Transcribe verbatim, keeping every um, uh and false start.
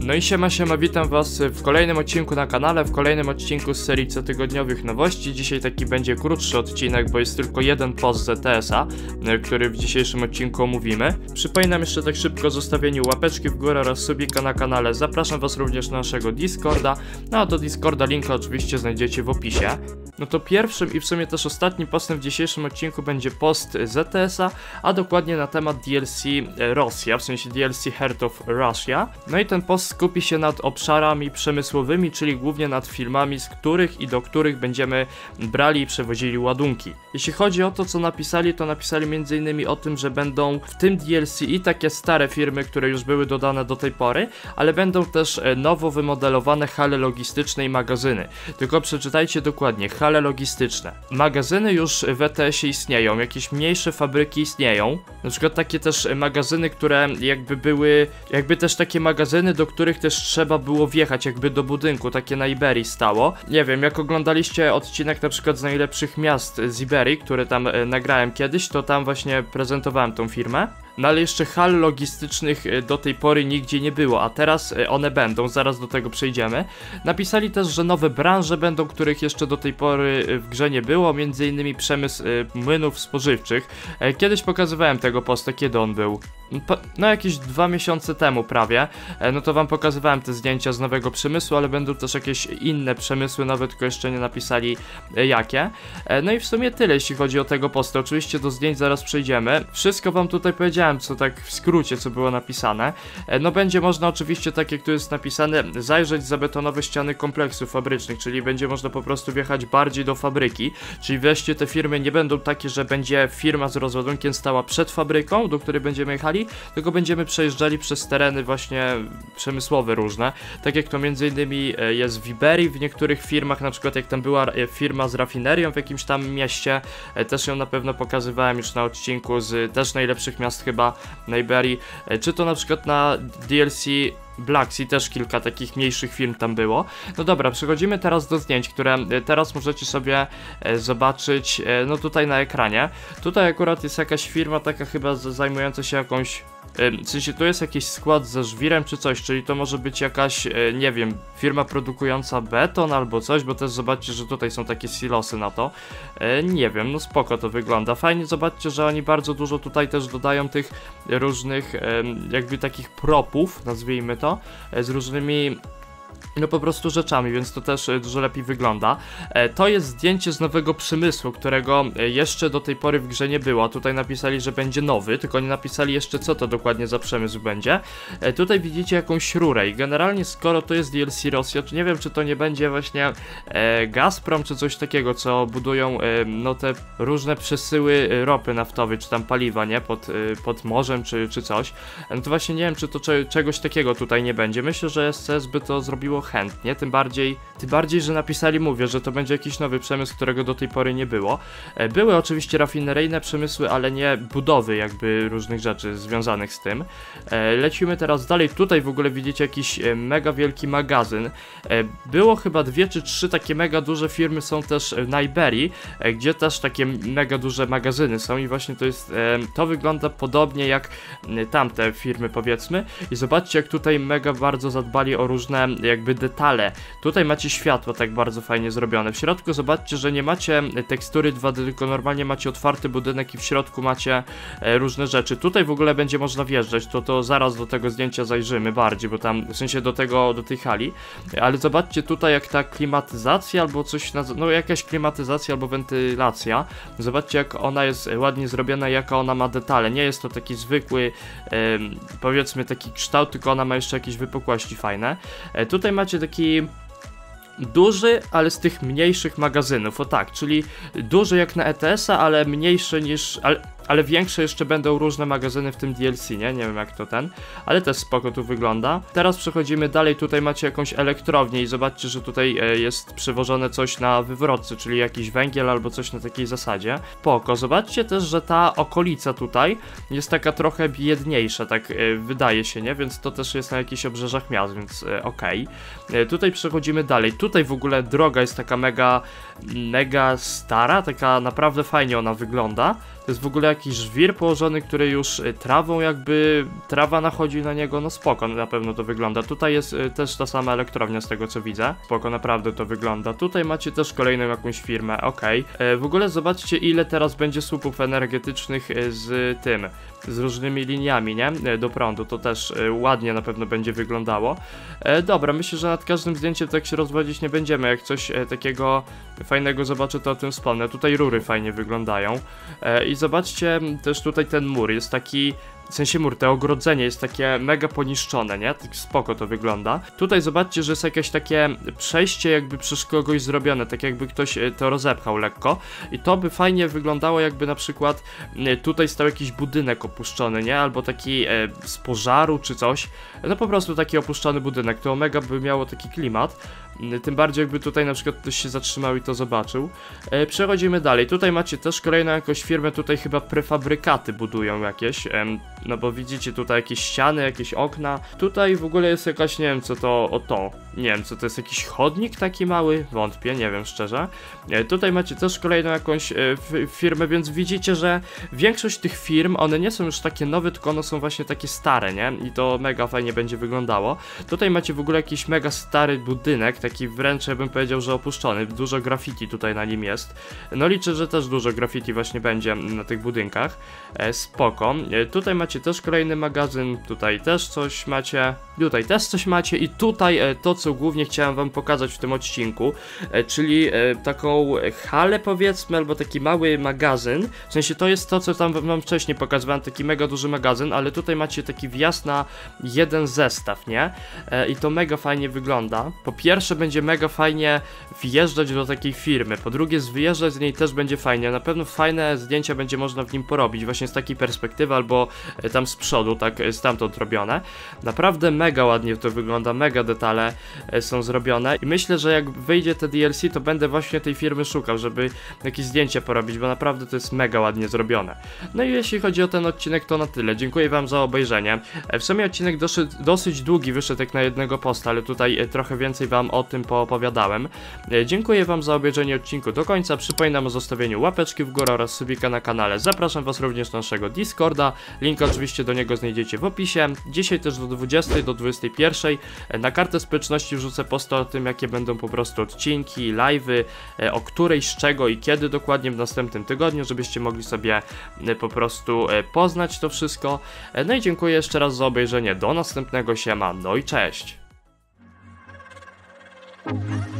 No i siema siema, witam was w kolejnym odcinku na kanale, w kolejnym odcinku z serii cotygodniowych nowości. Dzisiaj taki będzie krótszy odcinek, bo jest tylko jeden post Z T S a, który w dzisiejszym odcinku omówimy. Przypominam jeszcze tak szybko o zostawieniu łapeczki w górę oraz subika na kanale. Zapraszam was również na naszego Discorda, no a do Discorda linka oczywiście znajdziecie w opisie. No to pierwszym i w sumie też ostatnim postem w dzisiejszym odcinku będzie post Z T S a, a dokładnie na temat D L C Rosja, w sensie D L C Heart of Russia. No i ten post skupi się nad obszarami przemysłowymi, czyli głównie nad firmami, z których i do których będziemy brali i przewozili ładunki. Jeśli chodzi o to, co napisali, to napisali między innymi o tym, że będą w tym D L C i takie stare firmy, które już były dodane do tej pory, ale będą też nowo wymodelowane hale logistyczne i magazyny. Tylko przeczytajcie dokładnie, hale logistyczne. Magazyny już w E T S ie istnieją, jakieś mniejsze fabryki istnieją, na przykład takie też magazyny, które jakby były, jakby też takie magazyny, do których też trzeba było wjechać jakby do budynku, takie na Iberii stało. Nie wiem, jak oglądaliście odcinek na przykład z najlepszych miast z Iberii, który tam nagrałem kiedyś, to tam właśnie prezentowałem tą firmę. No ale jeszcze hal logistycznych do tej pory nigdzie nie było, a teraz one będą, zaraz do tego przejdziemy. Napisali też, że nowe branże będą, których jeszcze do tej pory w grze nie było, między innymi przemysł młynów spożywczych. Kiedyś pokazywałem tego posta, kiedy on był? No jakieś dwa miesiące temu prawie, no to wam pokazywałem te zdjęcia z nowego przemysłu, ale będą też jakieś inne przemysły, nawet tylko jeszcze nie napisali jakie. No i w sumie tyle, jeśli chodzi o tego posta, oczywiście do zdjęć zaraz przejdziemy. Wszystko wam tutaj powiedziałem, co tak w skrócie, co było napisane. No będzie można oczywiście, tak jak tu jest napisane, zajrzeć za betonowe ściany kompleksów fabrycznych, czyli będzie można po prostu wjechać bardziej do fabryki, czyli wreszcie te firmy nie będą takie, że będzie firma z rozładunkiem stała przed fabryką, do której będziemy jechali, tylko będziemy przejeżdżali przez tereny właśnie przemysłowe różne, tak jak to między innymi jest w Iberii, w niektórych firmach, na przykład jak tam była firma z rafinerią w jakimś tam mieście, też ją na pewno pokazywałem już na odcinku z też najlepszych miast chyba na Iberii, czy to na przykład na D L C Black Sea też kilka takich mniejszych firm tam było. No dobra, przechodzimy teraz do zdjęć, które teraz możecie sobie zobaczyć, no tutaj na ekranie. Tutaj akurat jest jakaś firma taka chyba zajmująca się jakąś, w sensie tu jest jakiś skład ze żwirem czy coś, czyli to może być jakaś, nie wiem, firma produkująca beton albo coś, bo też zobaczcie, że tutaj są takie silosy na to. Nie wiem, no spoko to wygląda. Fajnie, zobaczcie, że oni bardzo dużo tutaj też dodają tych różnych jakby takich propów, nazwijmy to, z różnymi no po prostu rzeczami, więc to też dużo lepiej wygląda. To jest zdjęcie z nowego przemysłu, którego jeszcze do tej pory w grze nie było. Tutaj napisali, że będzie nowy, tylko nie napisali jeszcze, co to dokładnie za przemysł będzie. Tutaj widzicie jakąś rurę i generalnie skoro to jest D L C Rosja, to nie wiem, czy to nie będzie właśnie Gazprom czy coś takiego, co budują no te różne przesyły ropy naftowej, czy tam paliwa, nie? Pod, pod morzem, czy, czy coś. No to właśnie nie wiem, czy to czegoś takiego tutaj nie będzie. Myślę, że S C S by to zrobiło chętnie, tym bardziej, tym bardziej, że napisali, mówię, że to będzie jakiś nowy przemysł, którego do tej pory nie było. Były oczywiście rafineryjne przemysły, ale nie budowy jakby różnych rzeczy związanych z tym. Lecimy teraz dalej, tutaj w ogóle widzicie jakiś mega wielki magazyn. Było chyba dwie czy trzy takie mega duże firmy są też na Iberii, gdzie też takie mega duże magazyny są i właśnie to jest, to wygląda podobnie jak tamte firmy powiedzmy i zobaczcie, jak tutaj mega bardzo zadbali o różne jakby detale. Tutaj macie światło tak bardzo fajnie zrobione. W środku zobaczcie, że nie macie tekstury dwa D, tylko normalnie macie otwarty budynek i w środku macie różne rzeczy. Tutaj w ogóle będzie można wjeżdżać, to, to zaraz do tego zdjęcia zajrzymy bardziej, bo tam w sensie do tego, do tej hali. Ale zobaczcie tutaj, jak ta klimatyzacja albo coś, no jakaś klimatyzacja albo wentylacja. Zobaczcie, jak ona jest ładnie zrobiona, jaka ona ma detale. Nie jest to taki zwykły powiedzmy taki kształt, tylko ona ma jeszcze jakieś wypukłości fajne. Tutaj macie taki duży, ale z tych mniejszych magazynów, o tak, czyli duży jak na E T S a, ale mniejszy niż, ale, ale większe jeszcze będą różne magazyny w tym D L C, nie? Nie wiem jak to ten, ale też spoko tu wygląda. Teraz przechodzimy dalej, tutaj macie jakąś elektrownię i zobaczcie, że tutaj jest przewożone coś na wywrotce, czyli jakiś węgiel albo coś na takiej zasadzie. Spoko, zobaczcie też, że ta okolica tutaj jest taka trochę biedniejsza, tak wydaje się, nie? Więc to też jest na jakichś obrzeżach miast, więc okej. Okay. Tutaj przechodzimy dalej. Tutaj w ogóle droga jest taka mega, mega stara, taka naprawdę fajnie ona wygląda. To jest w ogóle jakiś żwir położony, który już trawą jakby, trawa nachodzi na niego, no spoko na pewno to wygląda. Tutaj jest też ta sama elektrownia z tego co widzę, spoko naprawdę to wygląda. Tutaj macie też kolejną jakąś firmę, okej. Okay. W ogóle zobaczcie ile teraz będzie słupów energetycznych z tym, z różnymi liniami, nie? Do prądu, to też ładnie na pewno będzie wyglądało. Dobra, myślę, że nad każdym zdjęciem tak się rozwodzić nie będziemy, jak coś takiego fajnego zobaczę to o tym wspomnę. Tutaj rury fajnie wyglądają. I zobaczcie też tutaj ten mur, jest taki, w sensie mur, te ogrodzenie jest takie mega poniszczone, nie? Tak spoko to wygląda. Tutaj zobaczcie, że jest jakieś takie przejście jakby przez kogoś zrobione, tak jakby ktoś to rozepchał lekko. I to by fajnie wyglądało jakby na przykład tutaj stał jakiś budynek opuszczony, nie? Albo taki z pożaru czy coś. No po prostu taki opuszczony budynek, to mega by miało taki klimat. Tym bardziej jakby tutaj na przykład ktoś się zatrzymał i to zobaczył. e, Przechodzimy dalej, tutaj macie też kolejną jakąś firmę. Tutaj chyba prefabrykaty budują jakieś, e, no bo widzicie tutaj jakieś ściany, jakieś okna. Tutaj w ogóle jest jakaś, nie wiem co to, o to nie wiem co to jest, jakiś chodnik taki mały? Wątpię, nie wiem szczerze. e, Tutaj macie też kolejną jakąś e, firmę, więc widzicie, że większość tych firm, one nie są już takie nowe, tylko one są właśnie takie stare, nie? I to mega fajnie będzie wyglądało. Tutaj macie w ogóle jakiś mega stary budynek, taki wręcz ja bym powiedział, że opuszczony. Dużo graffiti tutaj na nim jest. No liczę, że też dużo graffiti właśnie będzie na tych budynkach. E, spoko. E, tutaj macie też kolejny magazyn. Tutaj też coś macie. Tutaj też coś macie. I tutaj e, to, co głównie chciałem wam pokazać w tym odcinku, e, czyli e, taką halę powiedzmy, albo taki mały magazyn. W sensie to jest to, co tam wam wcześniej pokazywałem. Taki mega duży magazyn, ale tutaj macie taki wjazd na jeden zestaw, nie? E, I to mega fajnie wygląda. Po pierwsze będzie mega fajnie wjeżdżać do takiej firmy, po drugie wyjeżdżać z niej też będzie fajnie, na pewno fajne zdjęcia będzie można w nim porobić, właśnie z takiej perspektywy albo tam z przodu, tak stamtąd robione, naprawdę mega ładnie to wygląda, mega detale są zrobione i myślę, że jak wyjdzie te D L C to będę właśnie tej firmy szukał, żeby jakieś zdjęcia porobić, bo naprawdę to jest mega ładnie zrobione. No i jeśli chodzi o ten odcinek to na tyle, dziękuję wam za obejrzenie, w sumie odcinek dosyć długi wyszedł jak na jednego posta, ale tutaj trochę więcej wam o tym poopowiadałem. Dziękuję wam za obejrzenie odcinku do końca, przypominam o zostawieniu łapeczki w górę oraz subika na kanale, zapraszam was również do naszego Discorda, link oczywiście do niego znajdziecie w opisie, dzisiaj też do dwudziestej, do dwudziestej pierwszej na kartę społeczności wrzucę posta o tym jakie będą po prostu odcinki, live'y, o której, z czego i kiedy dokładnie w następnym tygodniu, żebyście mogli sobie po prostu poznać to wszystko, no i dziękuję jeszcze raz za obejrzenie, do następnego, siema, no i cześć! Thank you.